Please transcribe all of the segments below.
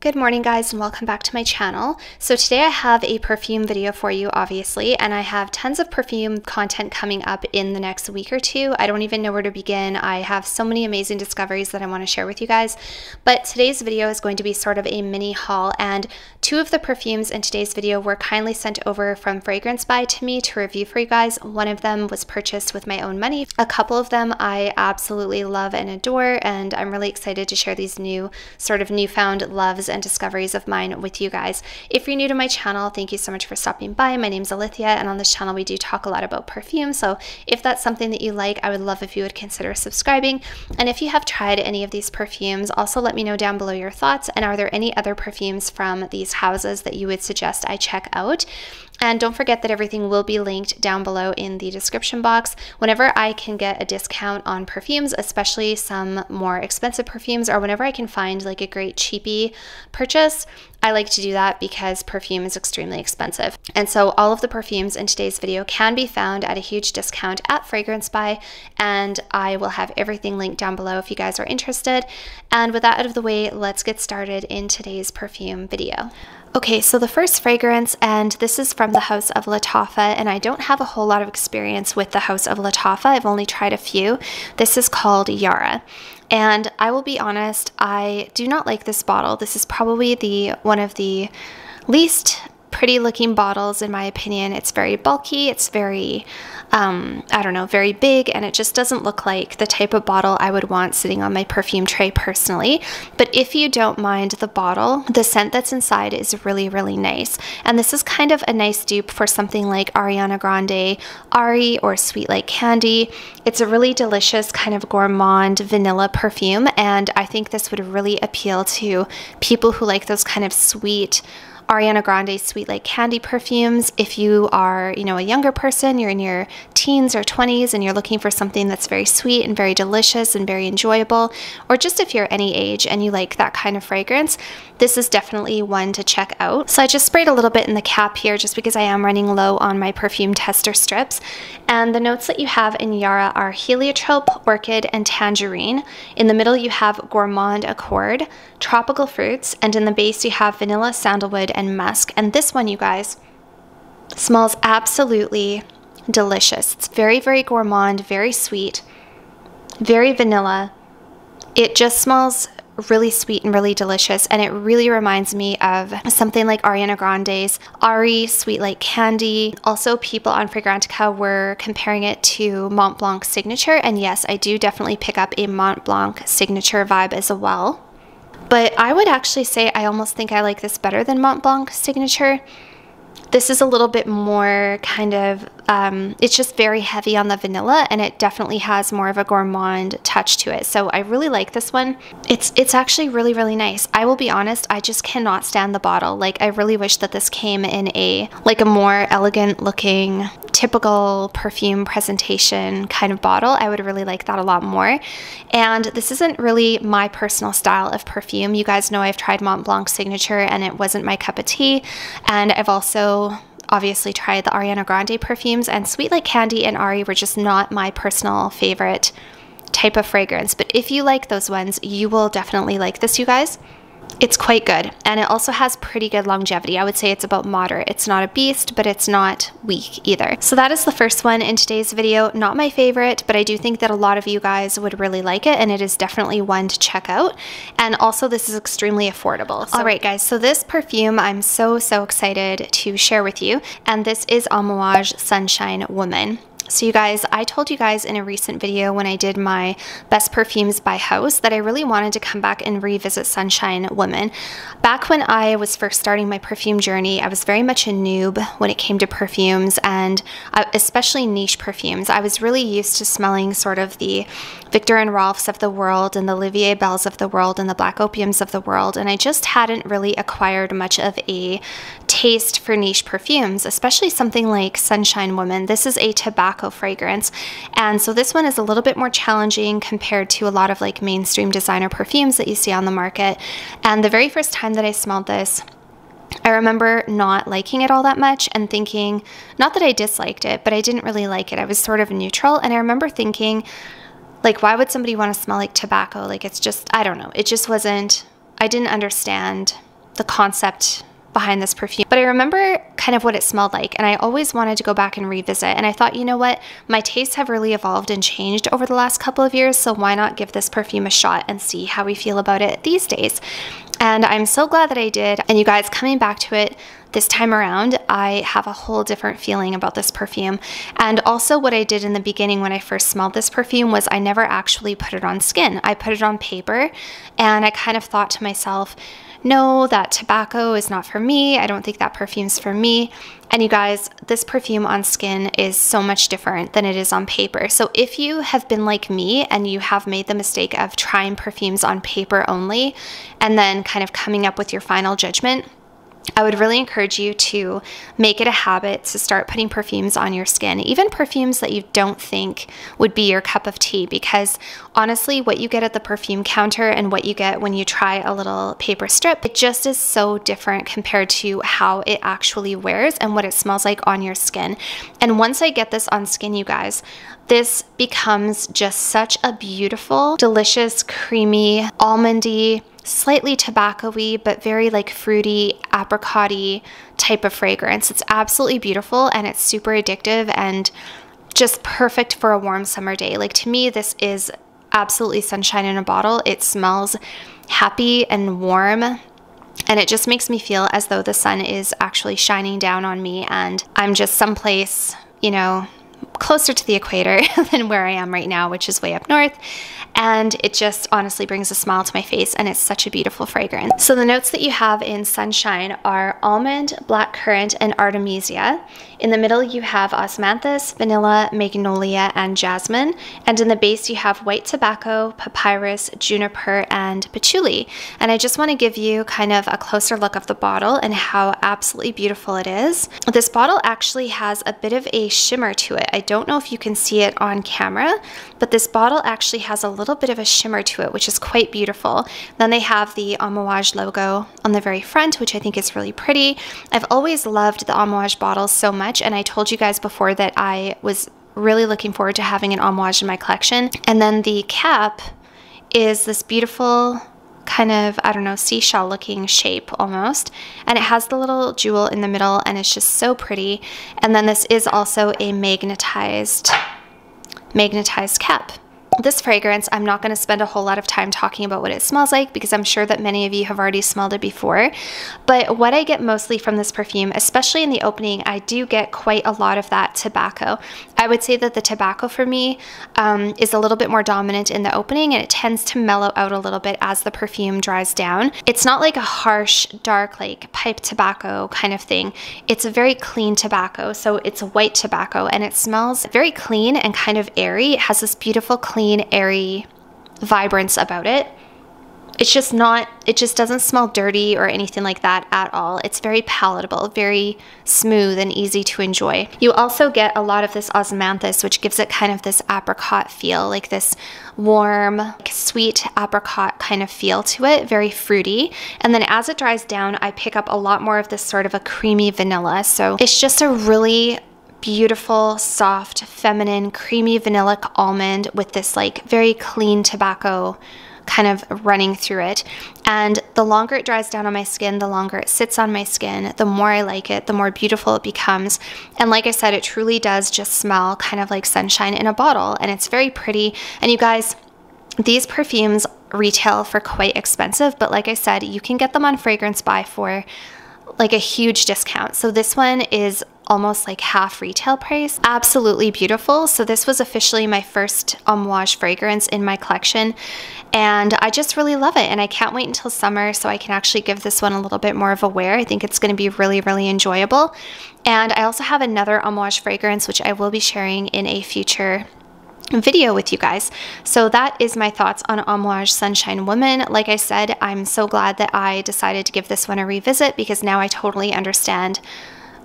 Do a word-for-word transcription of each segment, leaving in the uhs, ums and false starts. Good morning guys and welcome back to my channel. So today I have a perfume video for you obviously, and I have tons of perfume content coming up in the next week or two. I don't even know where to begin. I have so many amazing discoveries that I want to share with you guys, but today's video is going to be sort of a mini haul, and two of the perfumes in today's video were kindly sent over from Fragrance By to me to review for you guys. One of them was purchased with my own money. A couple of them I absolutely love and adore, and I'm really excited to share these new sort of newfound loves and discoveries of mine with you guys. If you're new to my channel, thank you so much for stopping by. My name's Ilythia, and on this channel we do talk a lot about perfume, so if that's something that you like, I would love if you would consider subscribing. And if you have tried any of these perfumes, also let me know down below your thoughts, and are there any other perfumes from these houses that you would suggest I check out? And don't forget that everything will be linked down below in the description box. Whenever I can get a discount on perfumes, especially some more expensive perfumes, or whenever I can find like a great cheapie purchase, I like to do that because perfume is extremely expensive. And so all of the perfumes in today's video can be found at a huge discount at Fragrance By, and I will have everything linked down below if you guys are interested. And with that out of the way, let's get started in today's perfume video. Okay, so the first fragrance, and this is from the House of Lattafa, and I don't have a whole lot of experience with the House of Lattafa. I've only tried a few. This is called Yara. And I will be honest, I do not like this bottle. This is probably the one of the least pretty looking bottles in my opinion. It's very bulky, it's very, um, I don't know, very big, and it just doesn't look like the type of bottle I would want sitting on my perfume tray personally. But if you don't mind the bottle, the scent that's inside is really, really nice. And this is kind of a nice dupe for something like Ariana Grande Ari or Sweet Like Candy. It's a really delicious kind of gourmand vanilla perfume, and I think this would really appeal to people who like those kind of sweet Ariana Grande Sweet Like Candy perfumes. If you are, you know, a younger person, you're in your teens or twenties and you're looking for something that's very sweet and very delicious and very enjoyable, or just if you're any age and you like that kind of fragrance, this is definitely one to check out. So I just sprayed a little bit in the cap here just because I am running low on my perfume tester strips. And the notes that you have in Yara are heliotrope, orchid, and tangerine. In the middle you have gourmand accord, tropical fruits, and in the base you have vanilla, sandalwood, and musk. And this one, you guys, smells absolutely delicious. It's very, very gourmand, very sweet, very vanilla. It just smells really sweet and really delicious, and it really reminds me of something like Ariana Grande's Ari, Sweet Like Candy. Also, people on Fragrantica were comparing it to Mont Blanc Signature, and yes, I do definitely pick up a Mont Blanc Signature vibe as well. But I would actually say I almost think I like this better than Mont Blanc Signature. This is a little bit more kind of, um, it's just very heavy on the vanilla, and it definitely has more of a gourmand touch to it. So I really like this one. It's, it's actually really, really nice. I will be honest, I just cannot stand the bottle. Like, I really wish that this came in a, like a more elegant looking, typical perfume presentation kind of bottle. I would really like that a lot more. And this isn't really my personal style of perfume. You guys know I've tried Mont Blanc Signature and it wasn't my cup of tea. And I've also obviously tried the Ariana Grande perfumes, and Sweet Like Candy and Ari were just not my personal favorite type of fragrance. But if you like those ones, you will definitely like this, you guys. It's quite good, and it also has pretty good longevity. I would say it's about moderate. It's not a beast, but it's not weak either. So that is the first one in today's video. Not my favorite, but I do think that a lot of you guys would really like it, and it is definitely one to check out. And also, this is extremely affordable. So all right, guys, so this perfume I'm so, so excited to share with you, and this is Amouage Sunshine Woman. So you guys, I told you guys in a recent video when I did my best perfumes by house that I really wanted to come back and revisit Sunshine Woman. Back when I was first starting my perfume journey, I was very much a noob when it came to perfumes, and especially niche perfumes. I was really used to smelling sort of the Viktor and Rolfs of the world and the Olivier Bels of the world and the Black Opiums of the world, and I just hadn't really acquired much of a taste for niche perfumes, especially something like Sunshine Woman. This is a tobacco fragrance, and so this one is a little bit more challenging compared to a lot of like mainstream designer perfumes that you see on the market. And the very first time that I smelled this, I remember not liking it all that much and thinking, not that I disliked it, but I didn't really like it. I was sort of neutral, and I remember thinking, like, why would somebody want to smell like tobacco? Like, it's just, I don't know, it just wasn't, I didn't understand the concept behind this perfume. But I remember kind of what it smelled like, and I always wanted to go back and revisit. And I thought, you know what, my tastes have really evolved and changed over the last couple of years, so why not give this perfume a shot and see how we feel about it these days? And I'm so glad that I did. And you guys, coming back to it this time around, I have a whole different feeling about this perfume. And also what I did in the beginning when I first smelled this perfume was I never actually put it on skin. I put it on paper, and I kind of thought to myself, no, that tobacco is not for me. I don't think that perfume's for me. And you guys, this perfume on skin is so much different than it is on paper. So if you have been like me and you have made the mistake of trying perfumes on paper only and then kind of coming up with your final judgment, I would really encourage you to make it a habit to start putting perfumes on your skin, even perfumes that you don't think would be your cup of tea, because honestly, what you get at the perfume counter and what you get when you try a little paper strip, it just is so different compared to how it actually wears and what it smells like on your skin. And once I get this on skin, you guys, this becomes just such a beautiful, delicious, creamy, almondy, slightly tobacco-y, but very like fruity, apricot-y type of fragrance. It's absolutely beautiful, and it's super addictive and just perfect for a warm summer day. Like, to me, this is absolutely sunshine in a bottle. It smells happy and warm, and it just makes me feel as though the sun is actually shining down on me and I'm just someplace, you know, closer to the equator than where I am right now, which is way up north. And it just honestly brings a smile to my face, and it's such a beautiful fragrance. So the notes that you have in Sunshine are almond, blackcurrant, and artemisia. In the middle you have osmanthus, vanilla, magnolia, and jasmine. And in the base you have white tobacco, papyrus, juniper, and patchouli. And I just want to give you kind of a closer look of the bottle and how absolutely beautiful it is. This bottle actually has a bit of a shimmer to it. I don't know if you can see it on camera, but this bottle actually has a little bit of a shimmer to it, which is quite beautiful. Then they have the Amouage logo on the very front, which I think is really pretty. I've always loved the Amouage bottles so much, and I told you guys before that I was really looking forward to having an Amouage in my collection. And then the cap is this beautiful kind of, I don't know, seashell looking shape almost, and it has the little jewel in the middle, and it's just so pretty. And then this is also a magnetized magnetized cap. This fragrance, I'm not going to spend a whole lot of time talking about what it smells like, because I'm sure that many of you have already smelled it before. But what I get mostly from this perfume, especially in the opening, I do get quite a lot of that tobacco. I would say that the tobacco for me um, is a little bit more dominant in the opening, and it tends to mellow out a little bit as the perfume dries down. It's not like a harsh, dark, like pipe tobacco kind of thing. It's a very clean tobacco, so it's white tobacco, and it smells very clean and kind of airy. It has this beautiful, clean, airy vibrance about it. It's just not, it just doesn't smell dirty or anything like that at all. It's very palatable, very smooth and easy to enjoy. You also get a lot of this osmanthus, which gives it kind of this apricot feel, like this warm, like sweet apricot kind of feel to it, very fruity. And then as it dries down, I pick up a lot more of this sort of a creamy vanilla. So it's just a really beautiful, soft, feminine, creamy vanilla almond with this like very clean tobacco kind of running through it. And the longer it dries down on my skin, the longer it sits on my skin, the more I like it, the more beautiful it becomes. And like I said, it truly does just smell kind of like sunshine in a bottle, and it's very pretty. And you guys, these perfumes retail for quite expensive, but like I said, you can get them on Fragrance Buy for like a huge discount. So this one is almost like half retail price. Absolutely beautiful. So this was officially my first Amouage fragrance in my collection, and I just really love it, and I can't wait until summer so I can actually give this one a little bit more of a wear. I think it's going to be really, really enjoyable. And I also have another Amouage fragrance, which I will be sharing in a future video with you guys. So that is my thoughts on Amouage Sunshine Woman. Like I said, I'm so glad that I decided to give this one a revisit, because now I totally understand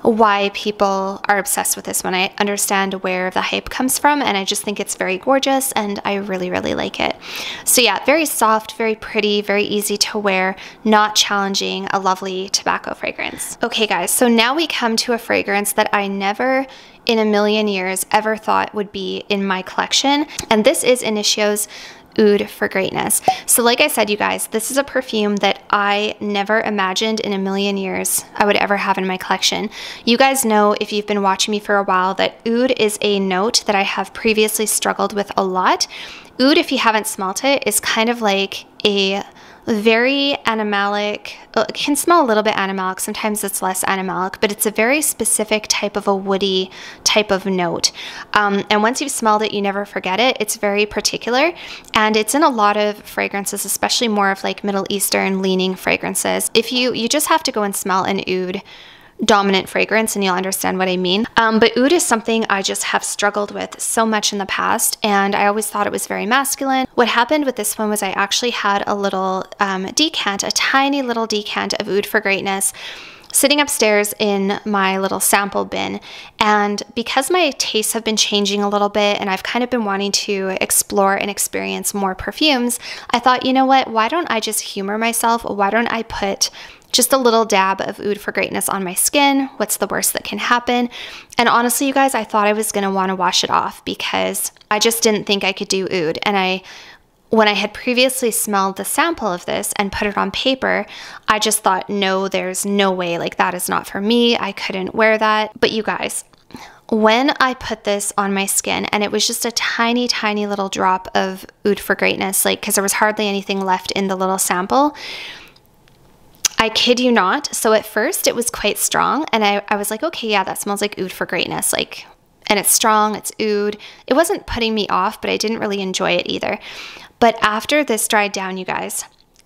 why people are obsessed with this one. I understand where the hype comes from, and I just think it's very gorgeous, and I really, really like it. So yeah, very soft, very pretty, very easy to wear, not challenging, a lovely tobacco fragrance. Okay guys, so now we come to a fragrance that I never in a million years ever thought would be in my collection, and this is Initio's Oud for Greatness. So like I said, you guys, this is a perfume that I never imagined in a million years I would ever have in my collection. You guys know, if you've been watching me for a while, that Oud is a note that I have previously struggled with a lot. Oud, if you haven't smelt it, is kind of like a very animalic, it can smell a little bit animalic, sometimes it's less animalic, but it's a very specific type of a woody type of note. Um, and once you've smelled it, you never forget it. It's very particular, and it's in a lot of fragrances, especially more of like Middle Eastern leaning fragrances. If you, you just have to go and smell an Oud dominant fragrance and you'll understand what I mean. Um, but Oud is something I just have struggled with so much in the past, and I always thought it was very masculine. What happened with this one was I actually had a little um, decant, a tiny little decant of Oud for Greatness sitting upstairs in my little sample bin. And because my tastes have been changing a little bit and I've kind of been wanting to explore and experience more perfumes, I thought, you know what, why don't I just humor myself? Why don't I put just a little dab of Oud for Greatness on my skin? What's the worst that can happen? And honestly, you guys, I thought I was gonna wanna wash it off because I just didn't think I could do Oud. And I, when I had previously smelled the sample of this and put it on paper, I just thought, no, there's no way, like that is not for me. I couldn't wear that. But you guys, when I put this on my skin, and it was just a tiny, tiny little drop of Oud for Greatness, like, cause there was hardly anything left in the little sample, I kid you not. So at first it was quite strong, and I, I was like, okay, yeah, that smells like Oud for Greatness. Like, and it's strong, it's Oud. It wasn't putting me off, but I didn't really enjoy it either. But after this dried down, you guys,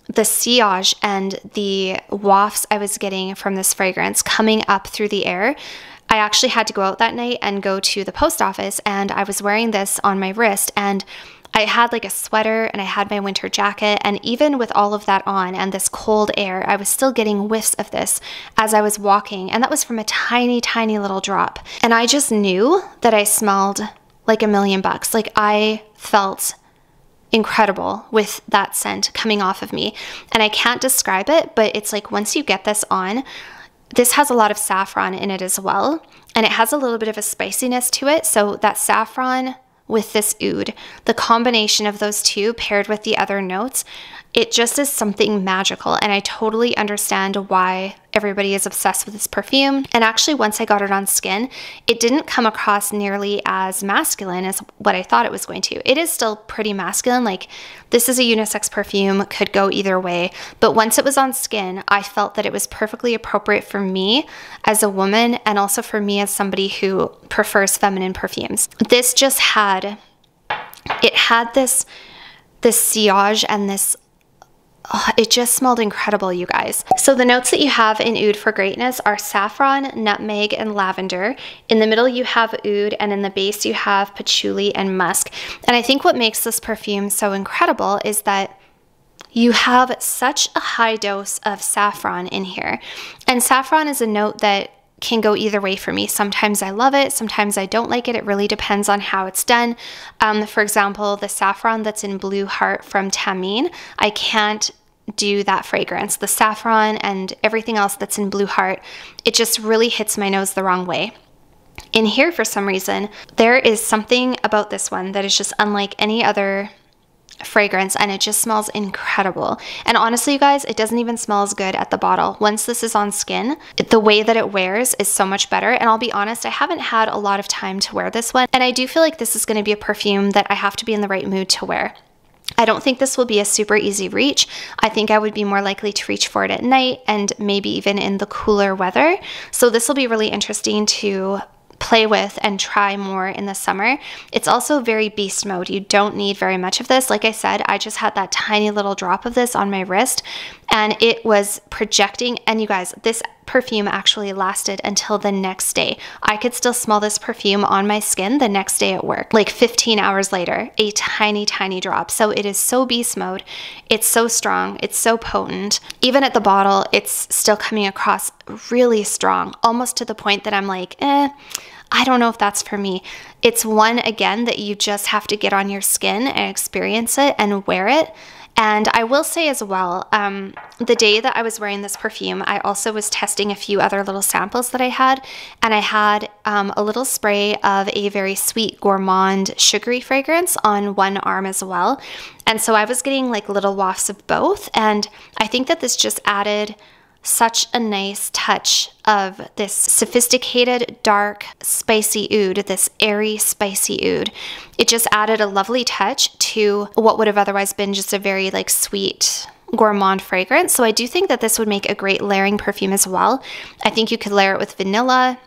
the sillage and the wafts I was getting from this fragrance coming up through the air, I actually had to go out that night and go to the post office, and I was wearing this on my wrist, and I had like a sweater and I had my winter jacket, and even with all of that on and this cold air, I was still getting whiffs of this as I was walking, and that was from a tiny, tiny little drop. And I just knew that I smelled like a million bucks. Like, I felt incredible with that scent coming off of me, and I can't describe it, but it's like once you get this on, this has a lot of saffron in it as well, and it has a little bit of a spiciness to it. So that saffron with this Oud, the combination of those two paired with the other notes, it just is something magical. And I totally understand why everybody is obsessed with this perfume. And actually, once I got it on skin, it didn't come across nearly as masculine as what I thought it was going to. It is still pretty masculine. Like, this is a unisex perfume, could go either way. But once it was on skin, I felt that it was perfectly appropriate for me as a woman, and also for me as somebody who prefers feminine perfumes. This just had, it had this, this sillage and this, oh, it just smelled incredible, you guys. So the notes that you have in Oud for Greatness are saffron, nutmeg, and lavender. In the middle you have Oud, and in the base you have patchouli and musk. And I think what makes this perfume so incredible is that you have such a high dose of saffron in here. And saffron is a note that can go either way for me. Sometimes I love it, sometimes I don't like it. It really depends on how it's done. Um, for example, the saffron that's in Blue Heart from Tamin, I can't do that fragrance. The saffron and everything else that's in Blue Heart, it just really hits my nose the wrong way. In here, for some reason, there is something about this one that is just unlike any other fragrance, and it just smells incredible. And honestly, you guys, it doesn't even smell as good at the bottle. Once this is on skin, it, the way that it wears is so much better. And I'll be honest, I haven't had a lot of time to wear this one, and I do feel like this is going to be a perfume that I have to be in the right mood to wear. I don't think this will be a super easy reach. I think I would be more likely to reach for it at night, and maybe even in the cooler weather. So this will be really interesting to play with and try more in the summer. It's also very beast mode. You don't need very much of this. Like I said, I just had that tiny little drop of this on my wrist, and it was projecting. And you guys, this perfume actually lasted until the next day. I could still smell this perfume on my skin the next day at work, like fifteen hours later, a tiny, tiny drop. So it is so beast mode. It's so strong. It's so potent. Even at the bottle, it's still coming across really strong, almost to the point that I'm like, eh, I don't know if that's for me. It's one, again, that you just have to get on your skin and experience it and wear it. And I will say as well, um, the day that I was wearing this perfume, I also was testing a few other little samples that I had, and I had um, a little spray of a very sweet gourmand sugary fragrance on one arm as well. And so I was getting like little wafts of both, and I think that this just added such a nice touch of this sophisticated, dark, spicy oud, this airy, spicy oud. It just added a lovely touch to what would have otherwise been just a very like sweet gourmand fragrance. So I do think that this would make a great layering perfume as well. I think you could layer it with vanilla,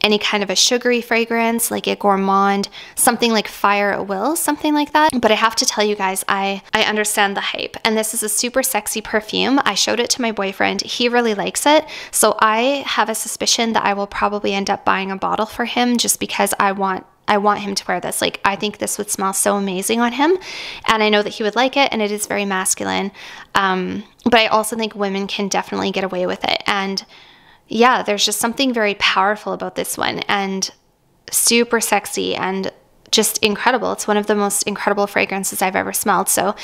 any kind of a sugary fragrance, like a gourmand, something like Fire at Will, something like that. But I have to tell you guys, I, I understand the hype. And this is a super sexy perfume. I showed it to my boyfriend. He really likes it. So I have a suspicion that I will probably end up buying a bottle for him just because I want I want him to wear this. Like, I think this would smell so amazing on him, and I know that he would like it, and it is very masculine. Um, but I also think women can definitely get away with it. And yeah, there's just something very powerful about this one, and super sexy and just incredible. It's one of the most incredible fragrances I've ever smelled. So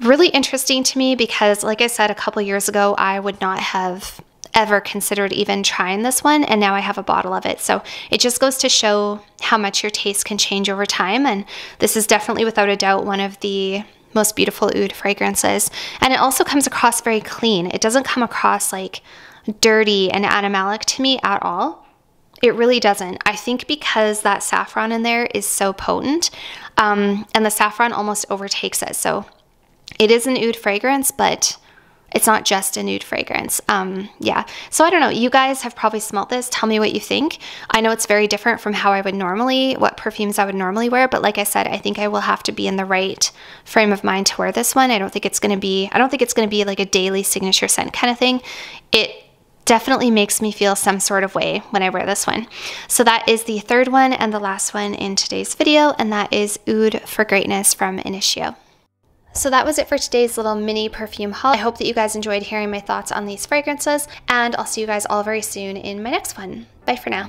really interesting to me because, like I said, a couple years ago, I would not have ever considered even trying this one, and now I have a bottle of it. So it just goes to show how much your taste can change over time, and this is definitely without a doubt one of the most beautiful oud fragrances. And it also comes across very clean. It doesn't come across like dirty and animalic to me at all. It really doesn't. I think because that saffron in there is so potent, um, and the saffron almost overtakes it. So it is an oud fragrance, but it's not just a nude fragrance. Um, yeah. So I don't know. You guys have probably smelled this. Tell me what you think. I know it's very different from how I would normally, what perfumes I would normally wear. But like I said, I think I will have to be in the right frame of mind to wear this one. I don't think it's going to be, I don't think it's going to be like a daily signature scent kind of thing. It definitely makes me feel some sort of way when I wear this one. So that is the third one and the last one in today's video. And that is Oud for Greatness from Initio. So that was it for today's little mini perfume haul. I hope that you guys enjoyed hearing my thoughts on these fragrances, and I'll see you guys all very soon in my next one. Bye for now.